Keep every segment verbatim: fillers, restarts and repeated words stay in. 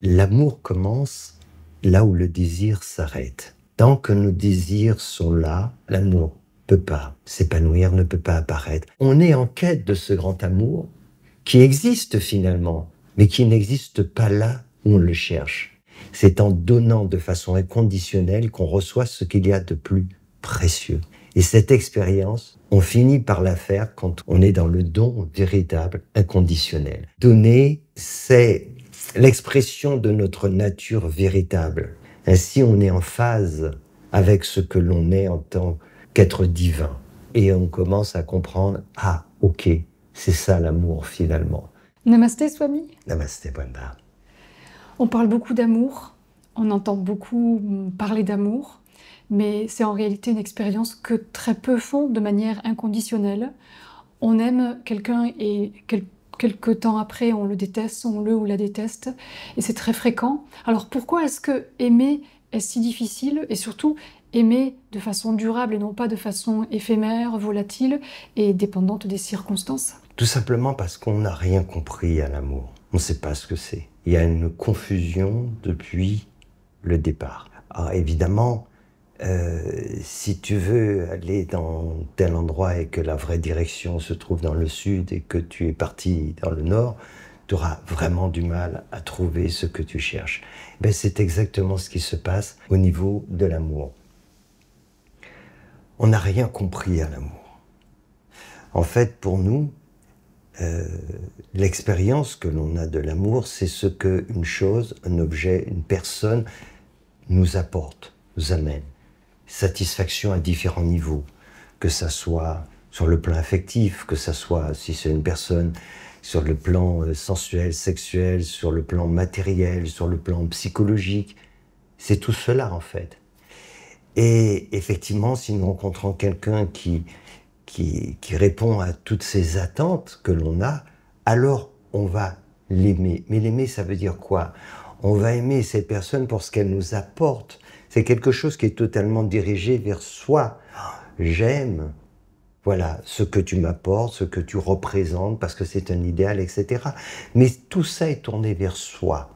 L'amour commence là où le désir s'arrête. Tant que nos désirs sont là, l'amour ne peut pas s'épanouir, ne peut pas apparaître. On est en quête de ce grand amour qui existe finalement, mais qui n'existe pas là où on le cherche. C'est en donnant de façon inconditionnelle qu'on reçoit ce qu'il y a de plus précieux. Et cette expérience, on finit par la faire quand on est dans le don véritable, inconditionnel. Donner, c'est l'expression de notre nature véritable. Ainsi, on est en phase avec ce que l'on est en tant qu'être divin. Et on commence à comprendre, ah, ok, c'est ça l'amour finalement. Namasté, Swami. Namasté, Brenda. On parle beaucoup d'amour, on entend beaucoup parler d'amour, mais c'est en réalité une expérience que très peu font de manière inconditionnelle. On aime quelqu'un et quel, quelque temps après on le déteste, on le ou la déteste, et c'est très fréquent. Alors pourquoi est-ce que aimer est si difficile, et surtout aimer de façon durable et non pas de façon éphémère, volatile et dépendante des circonstances? Tout simplement parce qu'on n'a rien compris à l'amour. On ne sait pas ce que c'est. Il y a une confusion depuis le départ. Alors évidemment, Euh, si tu veux aller dans tel endroit et que la vraie direction se trouve dans le sud et que tu es parti dans le nord, tu auras vraiment du mal à trouver ce que tu cherches. Ben, c'est exactement ce qui se passe au niveau de l'amour. On n'a rien compris à l'amour. En fait, pour nous, euh, l'expérience que l'on a de l'amour, c'est ce qu'une chose, un objet, une personne nous apporte, nous amène. Satisfaction à différents niveaux, que ça soit sur le plan affectif, que ça soit, si c'est une personne, sur le plan sensuel, sexuel, sur le plan matériel, sur le plan psychologique. C'est tout cela en fait. Et effectivement, si nous rencontrons quelqu'un qui, qui, qui répond à toutes ces attentes que l'on a, alors on va l'aimer. Mais l'aimer, ça veut dire quoi? On va aimer cette personne pour ce qu'elle nous apporte. C'est quelque chose qui est totalement dirigé vers soi. J'aime, voilà, ce que tu m'apportes, ce que tu représentes, parce que c'est un idéal, et cetera. Mais tout ça est tourné vers soi.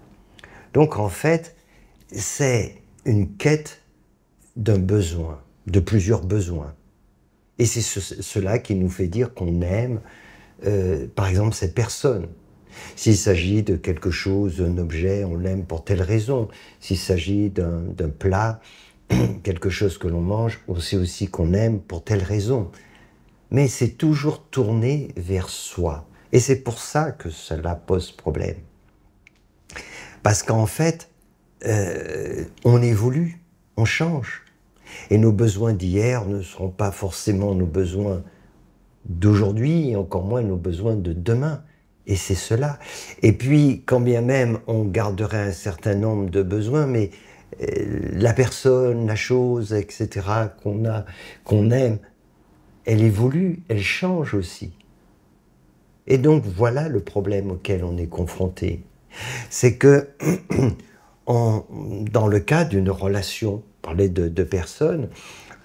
Donc en fait, c'est une quête d'un besoin, de plusieurs besoins. Et c'est ce, cela qui nous fait dire qu'on aime, euh, par exemple, cette personne. S'il s'agit de quelque chose, d'un objet, on l'aime pour telle raison. S'il s'agit d'un plat, quelque chose que l'on mange, on sait aussi qu'on aime pour telle raison. Mais c'est toujours tourné vers soi. Et c'est pour ça que cela pose problème. Parce qu'en fait, euh, on évolue, on change. Et nos besoins d'hier ne seront pas forcément nos besoins d'aujourd'hui, et encore moins nos besoins de demain. Et c'est cela. Et puis, quand bien même on garderait un certain nombre de besoins, mais la personne, la chose, et cetera, qu'on a, qu'on aime, elle évolue, elle change aussi. Et donc, voilà le problème auquel on est confronté. C'est que, en, dans le cas d'une relation, on parlait de, de personnes,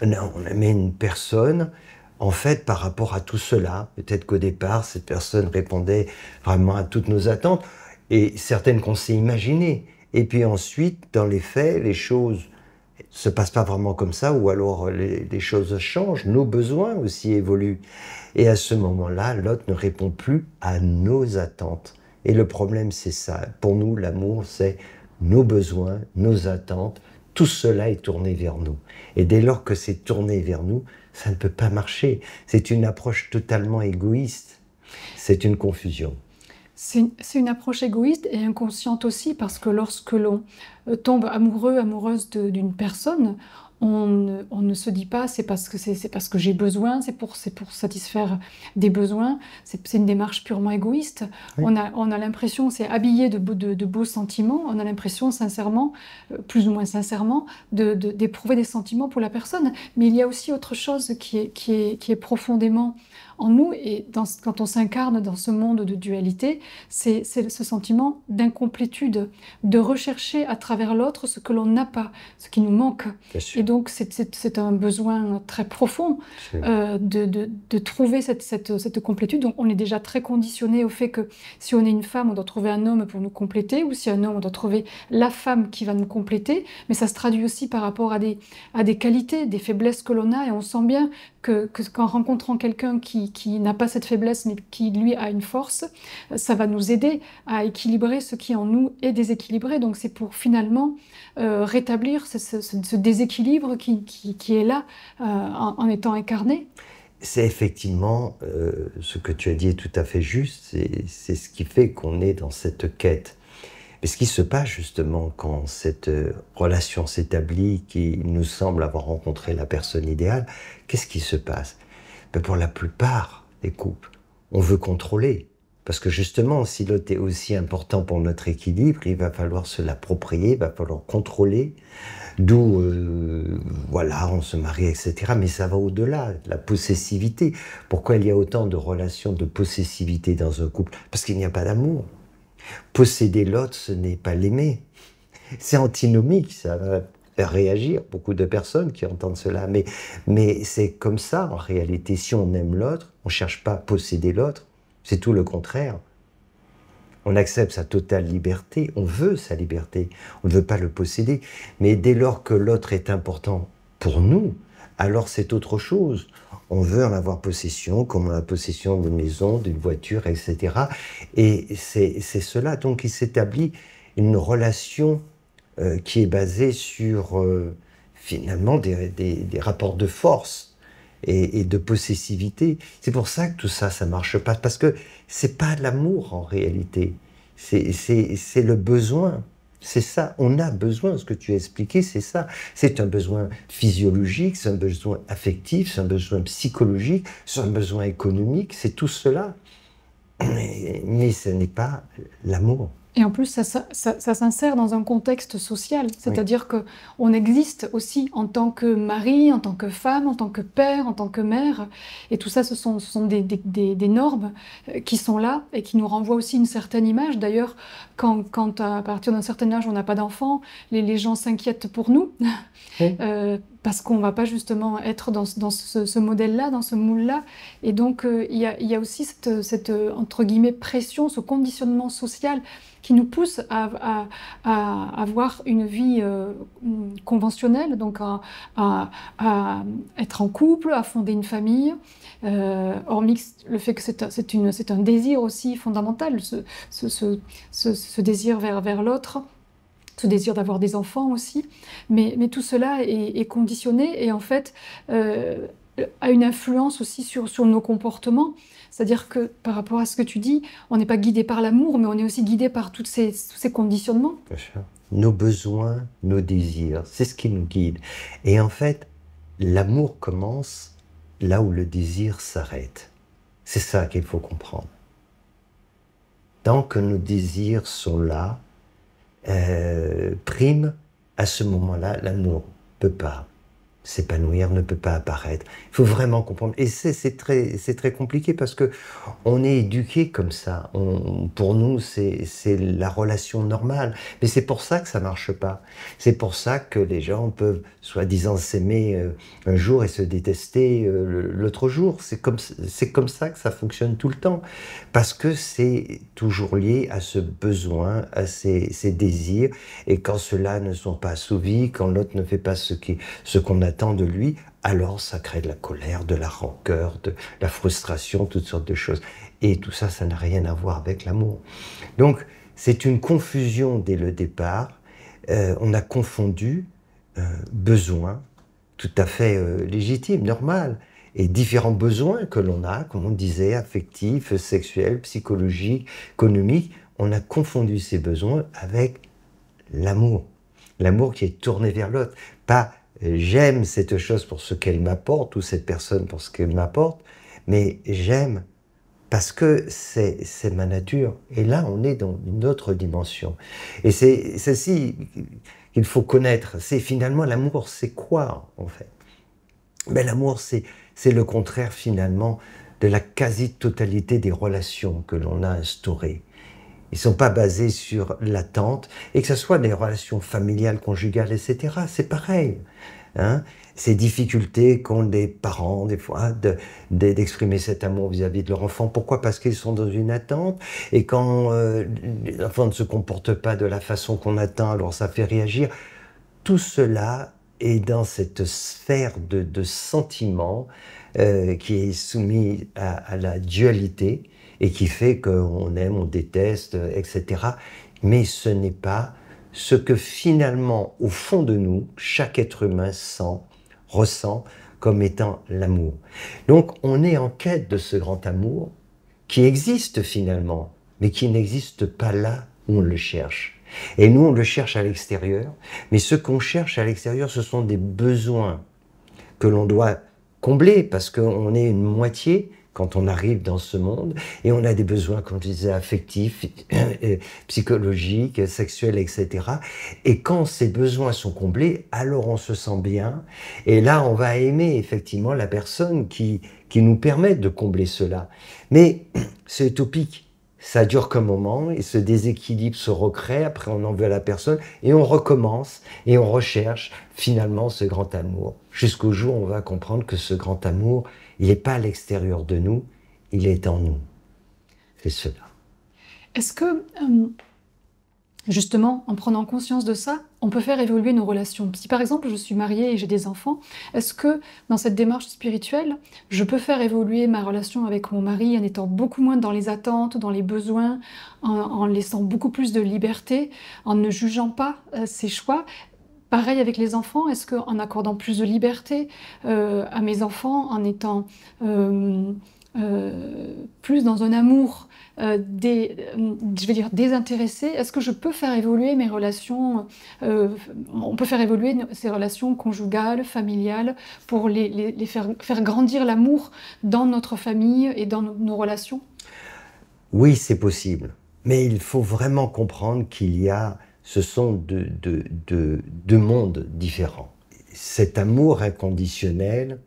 on aimait une personne. En fait, par rapport à tout cela, peut-être qu'au départ, cette personne répondait vraiment à toutes nos attentes, et certaines qu'on s'est imaginées. Et puis ensuite, dans les faits, les choses ne se passent pas vraiment comme ça, ou alors les, les choses changent, nos besoins aussi évoluent. Et à ce moment-là, l'autre ne répond plus à nos attentes. Et le problème, c'est ça. Pour nous, l'amour, c'est nos besoins, nos attentes. Tout cela est tourné vers nous. Et dès lors que c'est tourné vers nous, ça ne peut pas marcher. C'est une approche totalement égoïste. C'est une confusion. C'est une, une approche égoïste et inconsciente aussi, parce que lorsque l'on tombe amoureux, amoureuse d'une personne, on, on ne se dit pas « c'est parce que, c'est parce que j'ai besoin, c'est pour, pour satisfaire des besoins ». C'est une démarche purement égoïste. Oui. On a, on a l'impression, c'est habillé de, de, de beaux sentiments, on a l'impression sincèrement, plus ou moins sincèrement, de, de, d'éprouver des sentiments pour la personne. Mais il y a aussi autre chose qui est, qui est, qui est profondément en nous, et dans, quand on s'incarne dans ce monde de dualité, c'est ce sentiment d'incomplétude, de rechercher à travers travers l'autre ce que l'on n'a pas, ce qui nous manque. Et donc, c'est un besoin très profond euh, de, de, de trouver cette, cette, cette complétude. Donc, on est déjà très conditionné au fait que si on est une femme, on doit trouver un homme pour nous compléter, ou si un homme, on doit trouver la femme qui va nous compléter. Mais ça se traduit aussi par rapport à des, à des qualités, des faiblesses que l'on a, et on sent bien que, que qu'en rencontrant quelqu'un qui, qui n'a pas cette faiblesse, mais qui, lui, a une force, ça va nous aider à équilibrer ce qui en nous est déséquilibré. Donc, c'est pour finalement euh, rétablir ce, ce, ce déséquilibre qui, qui, qui est là euh, en, en étant incarné. C'est effectivement euh, ce que tu as dit est tout à fait juste, c'est ce qui fait qu'on est dans cette quête. Mais ce qui se passe justement quand cette relation s'établit, qui nous semble avoir rencontré la personne idéale, qu'est-ce qui se passe? Ben pour la plupart des couples, on veut contrôler. Parce que justement, si l'autre est aussi important pour notre équilibre, il va falloir se l'approprier, il va falloir contrôler. D'où, euh, voilà, on se marie, et cetera. Mais ça va au-delà, la possessivité. Pourquoi il y a autant de relations de possessivité dans un couple? Parce qu'il n'y a pas d'amour. Posséder l'autre, ce n'est pas l'aimer. C'est antinomique, ça va réagir. Beaucoup de personnes qui entendent cela. Mais, mais c'est comme ça, en réalité. Si on aime l'autre, on ne cherche pas à posséder l'autre. C'est tout le contraire. On accepte sa totale liberté, on veut sa liberté, on ne veut pas le posséder. Mais dès lors que l'autre est important pour nous, alors c'est autre chose. On veut en avoir possession, comme on a la possession d'une maison, d'une voiture, et cetera. Et c'est cela. Donc il s'établit une relation euh, qui est basée sur, euh, finalement, des, des, des rapports de force. Et, et de possessivité. C'est pour ça que tout ça, ça marche pas. Parce que c'est pas de l'amour en réalité. C'est le besoin. C'est ça. On a besoin. Ce que tu as expliqué, c'est ça. C'est un besoin physiologique, c'est un besoin affectif, c'est un besoin psychologique, c'est un besoin économique. C'est tout cela. Mais, mais ce n'est pas l'amour. Et en plus, ça, ça, ça, ça s'insère dans un contexte social, c'est-à-dire oui. qu'on existe aussi en tant que mari, en tant que femme, en tant que père, en tant que mère. Et tout ça, ce sont, ce sont des, des, des, des normes qui sont là et qui nous renvoient aussi une certaine image. D'ailleurs, quand, quand à partir d'un certain âge, on n'a pas d'enfant, les, les gens s'inquiètent pour nous. Oui. euh, parce qu'on ne va pas justement être dans, dans ce, ce modèle-là, dans ce moule-là. Et donc, il euh, y, y a aussi cette, cette, entre guillemets, pression, ce conditionnement social qui nous pousse à, à, à avoir une vie euh, conventionnelle, donc à, à, à être en couple, à fonder une famille, euh, hormis le fait que c'est un désir aussi fondamental, ce, ce, ce, ce, ce désir vers, vers l'autre. Ce désir d'avoir des enfants aussi, mais, mais tout cela est, est conditionné et en fait euh, a une influence aussi sur, sur nos comportements. C'est-à-dire que par rapport à ce que tu dis, on n'est pas guidé par l'amour, mais on est aussi guidé par toutes ces, tous ces conditionnements. Nos besoins, nos désirs, c'est ce qui nous guide. Et en fait, l'amour commence là où le désir s'arrête. C'est ça qu'il faut comprendre. Tant que nos désirs sont là, Euh, prime à ce moment-là, l'amour ne peut pas s'épanouir, ne peut pas apparaître. Il faut vraiment comprendre. Et c'est très, très compliqué parce que on est éduqué comme ça. On, pour nous, c'est la relation normale. Mais c'est pour ça que ça ne marche pas. C'est pour ça que les gens peuvent soi-disant s'aimer euh, un jour et se détester euh, l'autre jour. C'est comme, comme ça que ça fonctionne tout le temps. Parce que c'est toujours lié à ce besoin, à ces, ces désirs. Et quand ceux-là ne sont pas assouvis, quand l'autre ne fait pas ce qu'on ce qu'on attend de lui, alors ça crée de la colère, de la rancœur, de la frustration, toutes sortes de choses. Et tout ça, ça n'a rien à voir avec l'amour. Donc, c'est une confusion dès le départ. Euh, on a confondu euh, besoin tout à fait euh, légitime, normal, et différents besoins que l'on a, comme on disait, affectifs, sexuels, psychologiques, économiques. On a confondu ces besoins avec l'amour. L'amour qui est tourné vers l'autre, pas j'aime cette chose pour ce qu'elle m'apporte ou cette personne pour ce qu'elle m'apporte, mais j'aime parce que c'est ma nature. Et là, on est dans une autre dimension. Et c'est ceci qu'il faut connaître. C'est finalement l'amour, c'est quoi en fait? Ben, l'amour, c'est le contraire finalement de la quasi-totalité des relations que l'on a instaurées. ils ne sont pas basés sur l'attente, et que ce soit des relations familiales, conjugales, et cetera, c'est pareil. Hein, ces difficultés qu'ont les parents, des fois, d'exprimer de, de, cet amour vis-à-vis de leur enfant. Pourquoi? Parce qu'ils sont dans une attente, et quand euh, les enfants ne se comportent pas de la façon qu'on attend, alors ça fait réagir. Tout cela est dans cette sphère de, de sentiments euh, qui est soumise à, à la dualité, et qui fait qu'on aime, on déteste, et cetera. Mais ce n'est pas ce que finalement, au fond de nous, chaque être humain sent, ressent comme étant l'amour. Donc on est en quête de ce grand amour qui existe finalement, mais qui n'existe pas là où on le cherche. Et nous, on le cherche à l'extérieur, mais ce qu'on cherche à l'extérieur, ce sont des besoins que l'on doit combler, parce qu'on est une moitié quand on arrive dans ce monde, et on a des besoins, comme je disais, affectifs, psychologiques, sexuels, et cetera. Et quand ces besoins sont comblés, alors on se sent bien, et là on va aimer effectivement la personne qui, qui nous permet de combler cela. Mais c'est utopique, ça dure qu'un moment, et ce déséquilibre se recrée, après on en veut à la personne, et on recommence, et on recherche finalement ce grand amour. Jusqu'au jour où on va comprendre que ce grand amour, il n'est pas à l'extérieur de nous, il est en nous. C'est cela. Est-ce que, euh, justement, en prenant conscience de ça, on peut faire évoluer nos relations? Si par exemple, je suis mariée et j'ai des enfants, est-ce que, dans cette démarche spirituelle, je peux faire évoluer ma relation avec mon mari en étant beaucoup moins dans les attentes, dans les besoins, en, en laissant beaucoup plus de liberté, en ne jugeant pas euh, ses choix? Pareil avec les enfants, est-ce qu'en accordant plus de liberté euh, à mes enfants, en étant euh, euh, plus dans un amour euh, des, euh, je vais dire désintéressé, est-ce que je peux faire évoluer mes relations, euh, on peut faire évoluer ces relations conjugales, familiales, pour les, les, les faire, faire grandir l'amour dans notre famille et dans nos, nos relations? Oui, c'est possible, mais il faut vraiment comprendre qu'il y a ce sont deux de, de, de mondes différents. Cet amour inconditionnel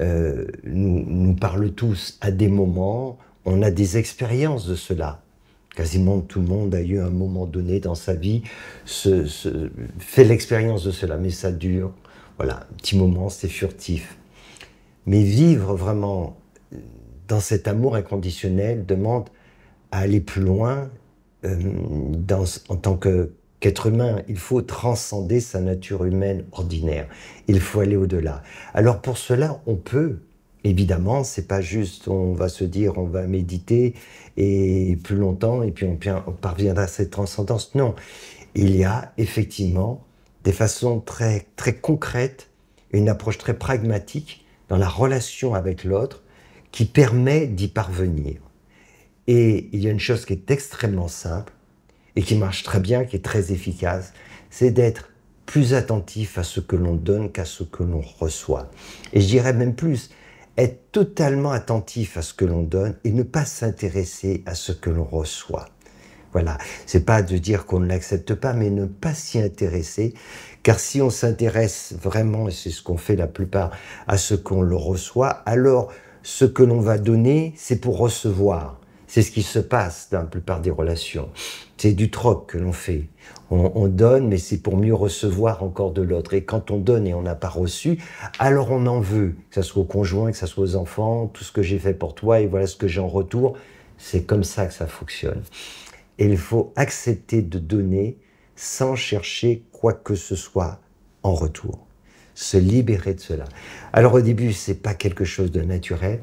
euh, nous, nous parle tous à des moments, on a des expériences de cela. Quasiment tout le monde a eu à un moment donné dans sa vie, se, se, fait l'expérience de cela, mais ça dure. Voilà, un petit moment, c'est furtif. Mais vivre vraiment dans cet amour inconditionnel demande à aller plus loin. Euh, dans, en tant que qu'être humain, il faut transcender sa nature humaine ordinaire. Il faut aller au-delà. Alors pour cela, on peut, évidemment, c'est pas juste on va se dire, on va méditer et plus longtemps et puis on, on parviendra à cette transcendance. Non, il y a effectivement des façons très, très concrètes, une approche très pragmatique dans la relation avec l'autre qui permet d'y parvenir. Et il y a une chose qui est extrêmement simple et qui marche très bien, qui est très efficace, c'est d'être plus attentif à ce que l'on donne qu'à ce que l'on reçoit. Et je dirais même plus, être totalement attentif à ce que l'on donne et ne pas s'intéresser à ce que l'on reçoit. Voilà, c'est pas de dire qu'on ne l'accepte pas, mais ne pas s'y intéresser, car si on s'intéresse vraiment, et c'est ce qu'on fait la plupart, à ce qu'on le reçoit, alors ce que l'on va donner, c'est pour recevoir. C'est ce qui se passe dans la plupart des relations. C'est du troc que l'on fait. On, on donne, mais c'est pour mieux recevoir encore de l'autre. Et quand on donne et on n'a pas reçu, alors on en veut. Que ce soit au conjoint, que ce soit aux enfants, tout ce que j'ai fait pour toi, et voilà ce que j'ai en retour. C'est comme ça que ça fonctionne. Et il faut accepter de donner sans chercher quoi que ce soit en retour. Se libérer de cela. Alors au début, ce n'est pas quelque chose de naturel.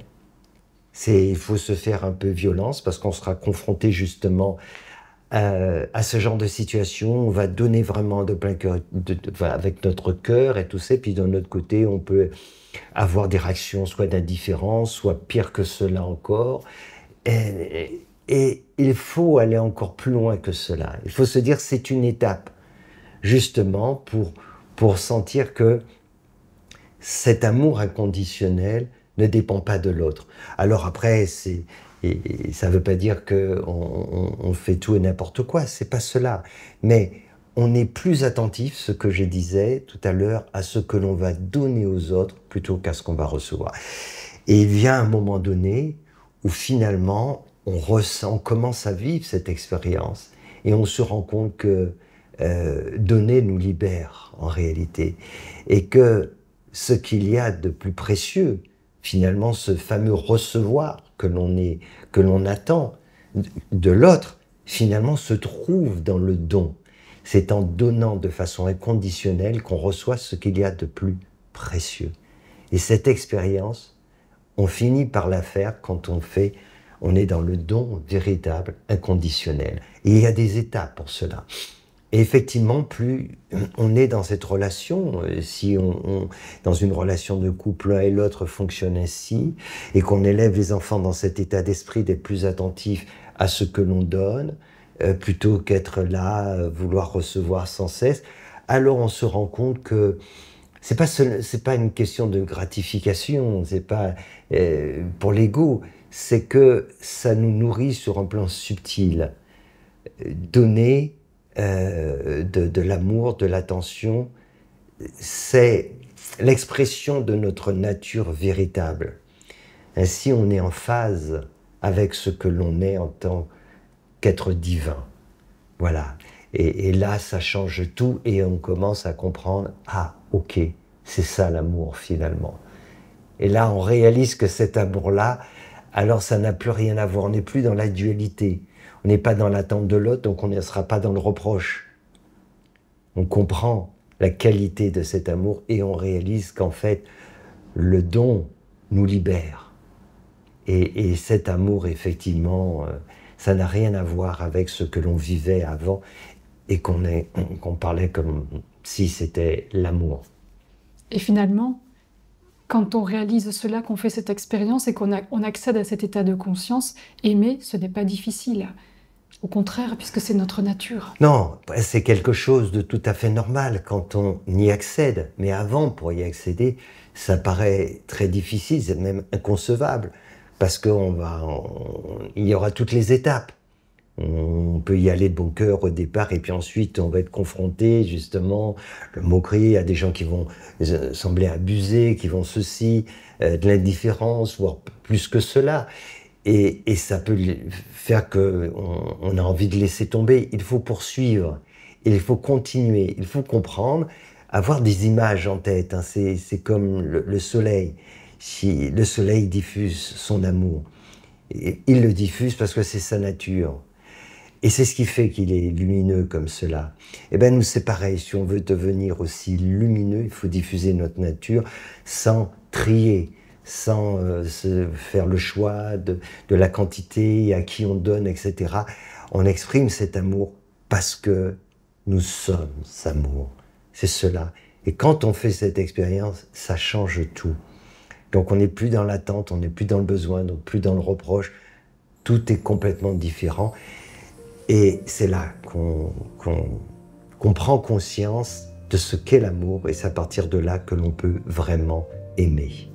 Il faut se faire un peu violence parce qu'on sera confronté justement à, à ce genre de situation. On va donner vraiment de plein cœur, de, de, enfin avec notre cœur et tout ça. Et puis d'un autre côté, on peut avoir des réactions soit d'indifférence, soit pire que cela encore. Et, et il faut aller encore plus loin que cela. Il faut se dire que c'est une étape justement pour, pour sentir que cet amour inconditionnel ne dépend pas de l'autre. Alors après, c'est, et, et ça ne veut pas dire qu'on on, on fait tout et n'importe quoi, c'est pas cela. Mais on est plus attentif, ce que je disais tout à l'heure, à ce que l'on va donner aux autres plutôt qu'à ce qu'on va recevoir. Et il y a un moment donné où finalement, on ressent, on commence à vivre cette expérience et on se rend compte que euh, donner nous libère en réalité et que ce qu'il y a de plus précieux, finalement, ce fameux recevoir que l'on est, que l'on attend de l'autre, finalement se trouve dans le don. C'est en donnant de façon inconditionnelle qu'on reçoit ce qu'il y a de plus précieux. Et cette expérience, on finit par la faire quand on fait, on est dans le don véritable, inconditionnel. Et il y a des étapes pour cela. Et effectivement, plus on est dans cette relation, si on, on dans une relation de couple, l'un et l'autre fonctionnent ainsi, et qu'on élève les enfants dans cet état d'esprit d'être plus attentifs à ce que l'on donne, euh, plutôt qu'être là, euh, vouloir recevoir sans cesse, alors on se rend compte que c'est pas seul, c'est pas une question de gratification, c'est pas euh, pour l'ego, c'est que ça nous nourrit sur un plan subtil, donner. Euh, de, de l'amour, de l'attention, c'est l'expression de notre nature véritable. Ainsi, on est en phase avec ce que l'on est en tant qu'être divin. Voilà. Et, et là, ça change tout et on commence à comprendre « Ah, ok, c'est ça l'amour finalement. » Et là, on réalise que cet amour-là, alors ça n'a plus rien à voir, on n'est plus dans la dualité. On n'est pas dans l'attente de l'autre, donc on ne sera pas dans le reproche. On comprend la qualité de cet amour et on réalise qu'en fait, le don nous libère. Et, et cet amour, effectivement, ça n'a rien à voir avec ce que l'on vivait avant et qu'on qu'on parlait comme si c'était l'amour. Et finalement, quand on réalise cela, qu'on fait cette expérience et qu'on on accède à cet état de conscience, aimer, ce n'est pas difficile. Au contraire, puisque c'est notre nature. Non, c'est quelque chose de tout à fait normal quand on y accède. Mais avant, pour y accéder, ça paraît très difficile, c'est même inconcevable. Parce qu'on va, on, il y aura toutes les étapes. On peut y aller de bon cœur au départ et puis ensuite on va être confronté justement le moquerie à des gens qui vont sembler abusés, qui vont ceci, euh, de l'indifférence, voire plus que cela. Et, et ça peut faire qu'on on a envie de laisser tomber. Il faut poursuivre, il faut continuer, il faut comprendre, avoir des images en tête. Hein, c'est comme le, le soleil. Si le soleil diffuse son amour, et il le diffuse parce que c'est sa nature. Et c'est ce qui fait qu'il est lumineux comme cela. Eh bien, nous, c'est pareil. Si on veut devenir aussi lumineux, il faut diffuser notre nature sans trier, sans euh, se faire le choix de, de la quantité, à qui on donne, et cetera. On exprime cet amour parce que nous sommes amour. C'est cela. Et quand on fait cette expérience, ça change tout. Donc, on n'est plus dans l'attente, on n'est plus dans le besoin, donc plus dans le reproche. Tout est complètement différent. Et c'est là qu'on qu'on, qu'on prend conscience de ce qu'est l'amour et c'est à partir de là que l'on peut vraiment aimer.